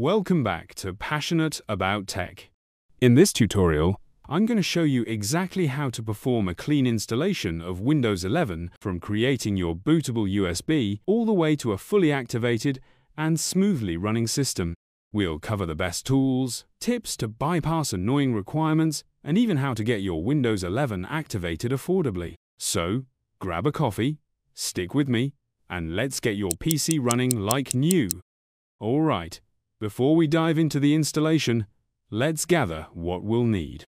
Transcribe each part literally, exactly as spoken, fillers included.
Welcome back to Passionate About Tech. In this tutorial, I'm going to show you exactly how to perform a clean installation of Windows eleven from creating your bootable U S B all the way to a fully activated and smoothly running system. We'll cover the best tools, tips to bypass annoying requirements, and even how to get your Windows eleven activated affordably. So, grab a coffee, stick with me, and let's get your P C running like new. All right. Before we dive into the installation, let's gather what we'll need.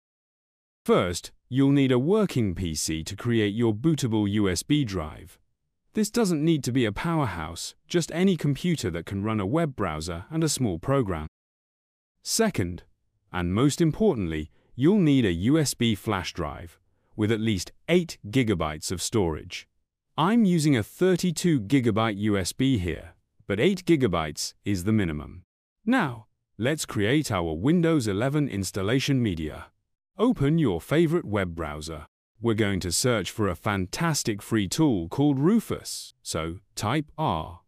First, you'll need a working P C to create your bootable U S B drive. This doesn't need to be a powerhouse, just any computer that can run a web browser and a small program. Second, and most importantly, you'll need a U S B flash drive with at least eight gigabytes of storage. I'm using a thirty-two gigabyte U S B here, but eight gigabytes is the minimum. Now, let's create our Windows eleven installation media. Open your favorite web browser. We're going to search for a fantastic free tool called Rufus. So type R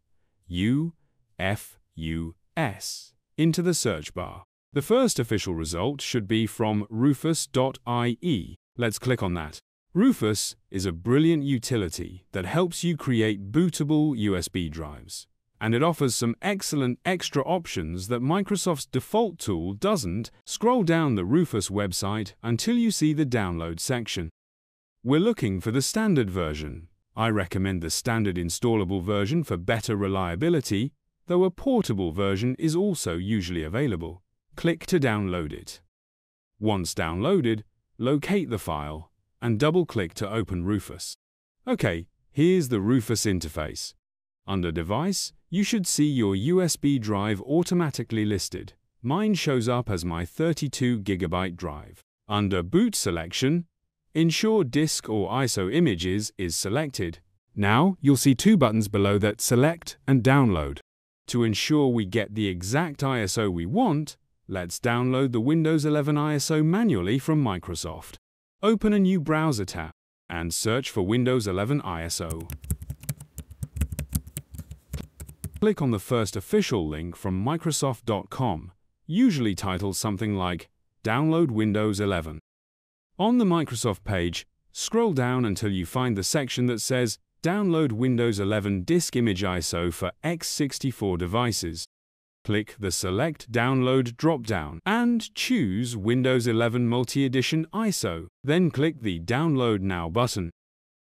U F U S into the search bar. The first official result should be from rufus dot I E. Let's click on that. Rufus is a brilliant utility that helps you create bootable U S B drives. And it offers some excellent extra options that Microsoft's default tool doesn't. Scroll down the Rufus website until you see the download section. We're looking for the standard version. I recommend the standard installable version for better reliability, though a portable version is also usually available. Click to download it. Once downloaded, locate the file and double-click to open Rufus. Okay, here's the Rufus interface. Under Device, you should see your U S B drive automatically listed. Mine shows up as my thirty-two gigabyte drive. Under Boot Selection, ensure Disk or I S O Images is selected. Now, you'll see two buttons below that, Select and Download. To ensure we get the exact I S O we want, let's download the Windows eleven I S O manually from Microsoft. Open a new browser tab and search for Windows eleven I S O. Click on the first official link from Microsoft dot com, usually titled something like Download Windows eleven. On the Microsoft page, scroll down until you find the section that says Download Windows eleven Disk Image I S O for x sixty-four devices. Click the Select Download drop-down and choose Windows eleven Multi-Edition I S O. Then click the Download Now button.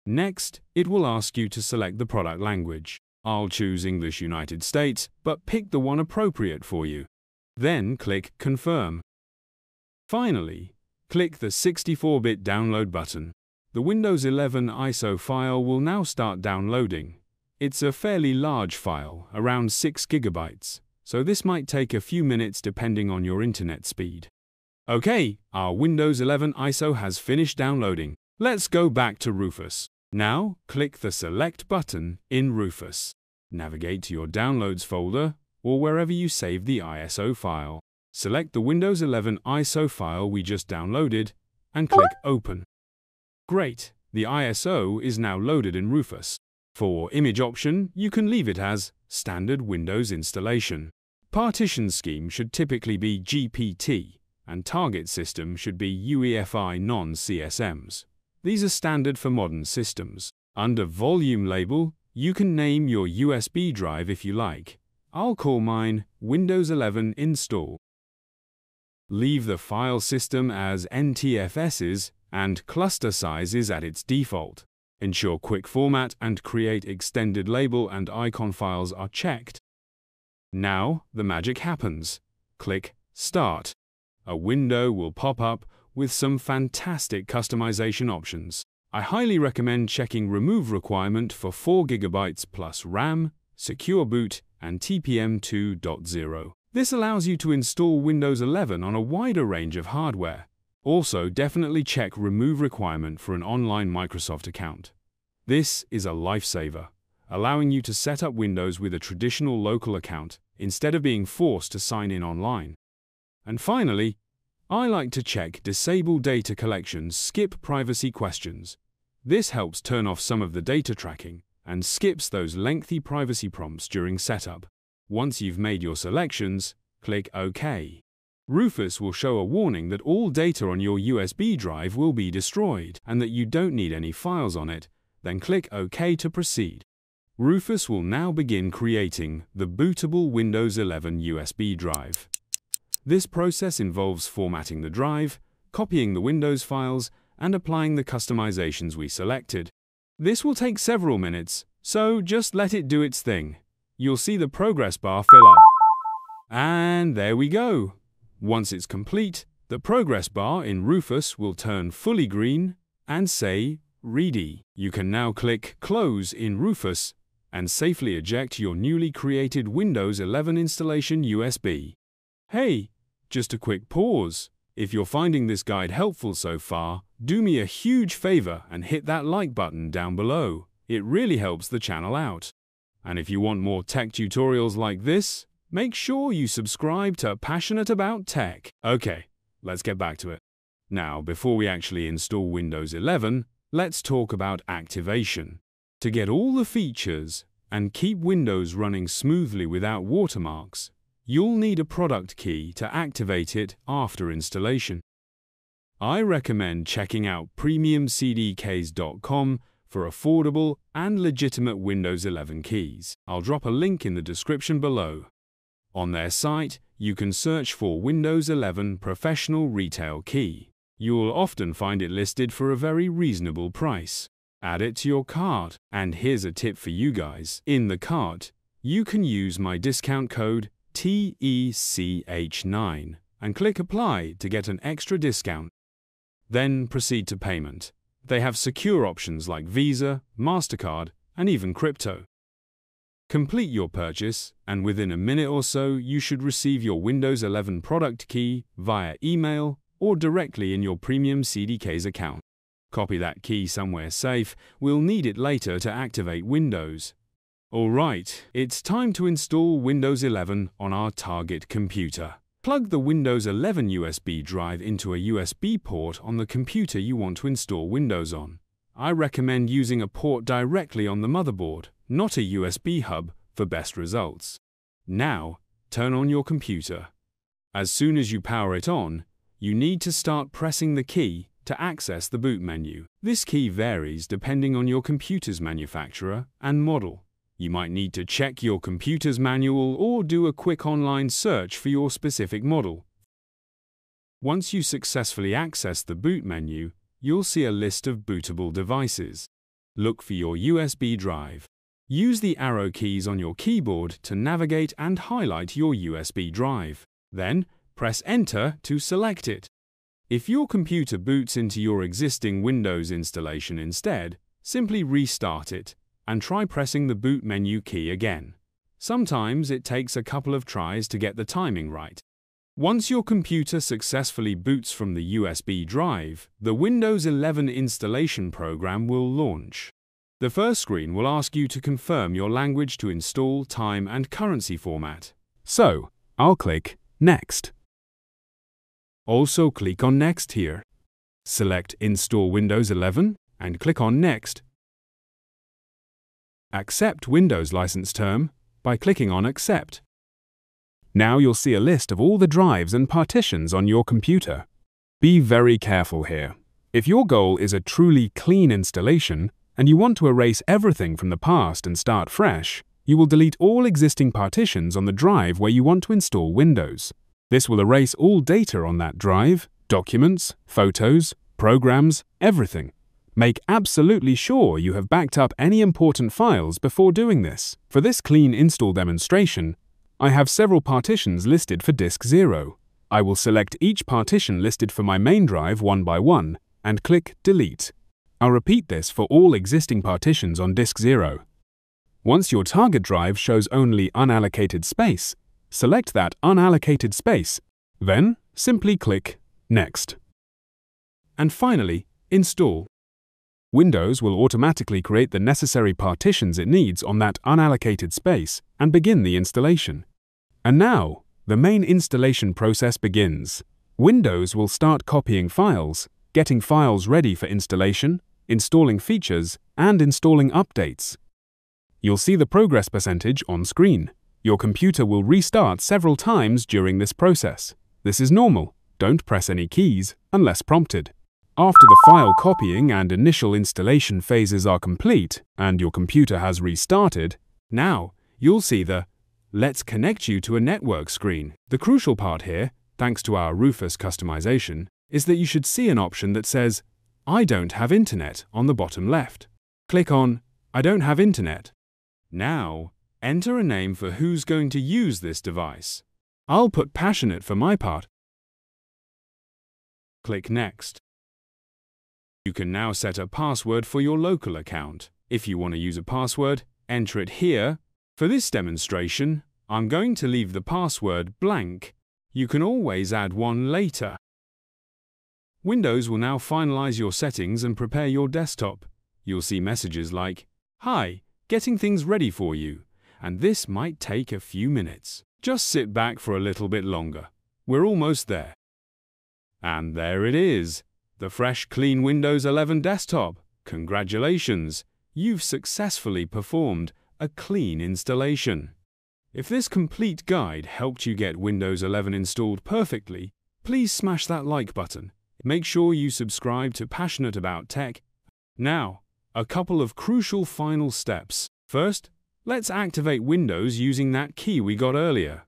Next, it will ask you to select the product language. I'll choose English United States, but pick the one appropriate for you. Then click Confirm. Finally, click the sixty-four bit download button. The Windows eleven I S O file will now start downloading. It's a fairly large file, around six gigabytes, so this might take a few minutes depending on your internet speed. Okay, our Windows eleven I S O has finished downloading. Let's go back to Rufus. Now, click the Select button in Rufus. Navigate to your Downloads folder or wherever you save the I S O file. Select the Windows eleven I S O file we just downloaded and click Open. Great, the I S O is now loaded in Rufus. For Image option, you can leave it as Standard Windows Installation. Partition scheme should typically be G P T and target system should be U E F I non C S Ms. These are standard for modern systems. Under Volume label, you can name your U S B drive if you like. I'll call mine Windows eleven Install. Leave the file system as N T F Ss and cluster sizes at its default. Ensure Quick Format and Create Extended Label and Icon files are checked. Now the magic happens. Click Start. A window will pop up with some fantastic customization options. I highly recommend checking Remove Requirement for four gigabytes plus RAM, Secure Boot, and T P M two point oh. This allows you to install Windows eleven on a wider range of hardware. Also, definitely check Remove Requirement for an online Microsoft account. This is a lifesaver, allowing you to set up Windows with a traditional local account instead of being forced to sign in online. And finally, I like to check Disable Data Collection Skip Privacy Questions. This helps turn off some of the data tracking and skips those lengthy privacy prompts during setup. Once you've made your selections, Click OK. Rufus will show a warning that all data on your U S B drive will be destroyed and that you don't need any files on it, then click OK to proceed. Rufus will now begin creating the bootable Windows eleven U S B drive. This process involves formatting the drive, copying the Windows files, and applying the customizations we selected. This will take several minutes, so just let it do its thing. You'll see the progress bar fill up. And there we go. Once it's complete, the progress bar in Rufus will turn fully green and say ready. You can now click Close in Rufus and safely eject your newly created Windows eleven installation U S B. Hey, just a quick pause. If you're finding this guide helpful so far, do me a huge favor and hit that like button down below. It really helps the channel out. And if you want more tech tutorials like this, make sure you subscribe to Passionate About Tech. Okay, let's get back to it. Now, before we actually install Windows eleven, let's talk about activation. To get all the features and keep Windows running smoothly without watermarks, you'll need a product key to activate it after installation. I recommend checking out premium c d keys dot com for affordable and legitimate Windows eleven keys. I'll drop a link in the description below. On their site, you can search for Windows eleven Professional Retail Key. You'll often find it listed for a very reasonable price. Add it to your cart, and here's a tip for you guys. In the cart, you can use my discount code T E C H nine and click Apply to get an extra discount. Then proceed to payment. They have secure options like Visa, MasterCard, and even crypto. Complete your purchase, and within a minute or so, you should receive your Windows eleven product key via email or directly in your Premium C D K's account. Copy that key somewhere safe. We'll need it later to activate Windows. Alright, it's time to install Windows eleven on our target computer. Plug the Windows eleven U S B drive into a U S B port on the computer you want to install Windows on. I recommend using a port directly on the motherboard, not a U S B hub, for best results. Now, turn on your computer. As soon as you power it on, you need to start pressing the key to access the boot menu. This key varies depending on your computer's manufacturer and model. You might need to check your computer's manual or do a quick online search for your specific model. Once you successfully access the boot menu, you'll see a list of bootable devices. Look for your U S B drive. Use the arrow keys on your keyboard to navigate and highlight your U S B drive. Then, press Enter to select it. If your computer boots into your existing Windows installation instead, simply restart it and try pressing the boot menu key again. Sometimes it takes a couple of tries to get the timing right. Once your computer successfully boots from the U S B drive, the Windows eleven installation program will launch. The first screen will ask you to confirm your language to install, time, and currency format. So, I'll click Next. Also click on Next here. Select Install Windows eleven and click on Next. Accept Windows license term by clicking on Accept. Now you'll see a list of all the drives and partitions on your computer. Be very careful here. If your goal is a truly clean installation and you want to erase everything from the past and start fresh, you will delete all existing partitions on the drive where you want to install Windows. This will erase all data on that drive, documents, photos, programs, everything. Make absolutely sure you have backed up any important files before doing this. For this clean install demonstration, I have several partitions listed for disk zero. I will select each partition listed for my main drive one by one and click Delete. I'll repeat this for all existing partitions on disk zero. Once your target drive shows only unallocated space, select that unallocated space, then simply click Next. And finally, Install. Windows will automatically create the necessary partitions it needs on that unallocated space and begin the installation. And now, the main installation process begins. Windows will start copying files, getting files ready for installation, installing features, and installing updates. You'll see the progress percentage on screen. Your computer will restart several times during this process. This is normal. Don't press any keys unless prompted. After the file copying and initial installation phases are complete and your computer has restarted, now you'll see the "Let's connect you to a network" screen. The crucial part here, thanks to our Rufus customization, is that you should see an option that says "I don't have internet" on the bottom left. Click on "I don't have internet." Now, enter a name for who's going to use this device. I'll put Passionate for my part. Click Next. You can now set a password for your local account. If you want to use a password, enter it here. For this demonstration, I'm going to leave the password blank. You can always add one later. Windows will now finalize your settings and prepare your desktop. You'll see messages like, "Hi, getting things ready for you," and this might take a few minutes. Just sit back for a little bit longer. We're almost there. And there it is, the fresh, clean Windows eleven desktop. Congratulations, you've successfully performed a clean installation. If this complete guide helped you get Windows eleven installed perfectly, please smash that like button. Make sure you subscribe to Passionate About Tech. Now, a couple of crucial final steps. First, let's activate Windows using that key we got earlier.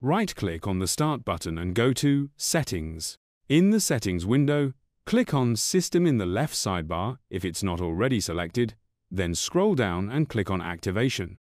Right-click on the Start button and go to Settings. In the Settings window, click on System in the left sidebar if it's not already selected, then scroll down and click on Activation.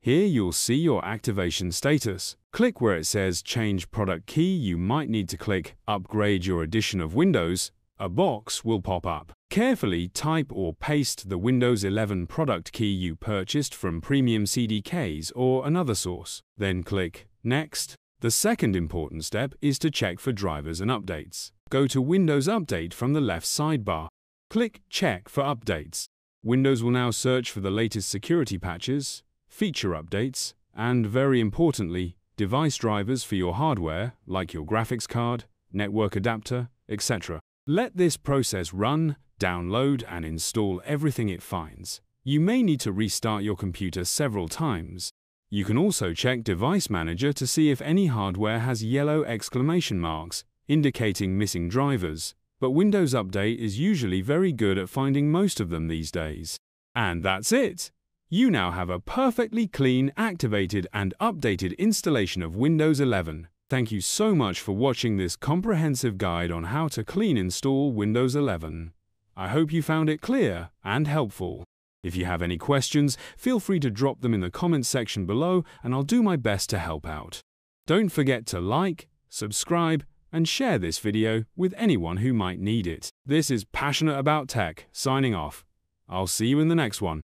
Here you'll see your activation status. Click where it says Change Product Key. You might need to click Upgrade Your Edition of Windows. A box will pop up. Carefully type or paste the Windows eleven product key you purchased from Premium C D Ks or another source. Then click Next. The second important step is to check for drivers and updates. Go to Windows Update from the left sidebar. Click Check for Updates. Windows will now search for the latest security patches, feature updates, and very importantly, device drivers for your hardware, like your graphics card, network adapter, et cetera. Let this process run, download and install everything it finds. You may need to restart your computer several times. You can also check Device Manager to see if any hardware has yellow exclamation marks, indicating missing drivers, but Windows Update is usually very good at finding most of them these days. And that's it! You now have a perfectly clean, activated and updated installation of Windows eleven. Thank you so much for watching this comprehensive guide on how to clean install Windows eleven. I hope you found it clear and helpful. If you have any questions, feel free to drop them in the comments section below and I'll do my best to help out. Don't forget to like, subscribe and share this video with anyone who might need it. This is Passionate About Tech, signing off. I'll see you in the next one.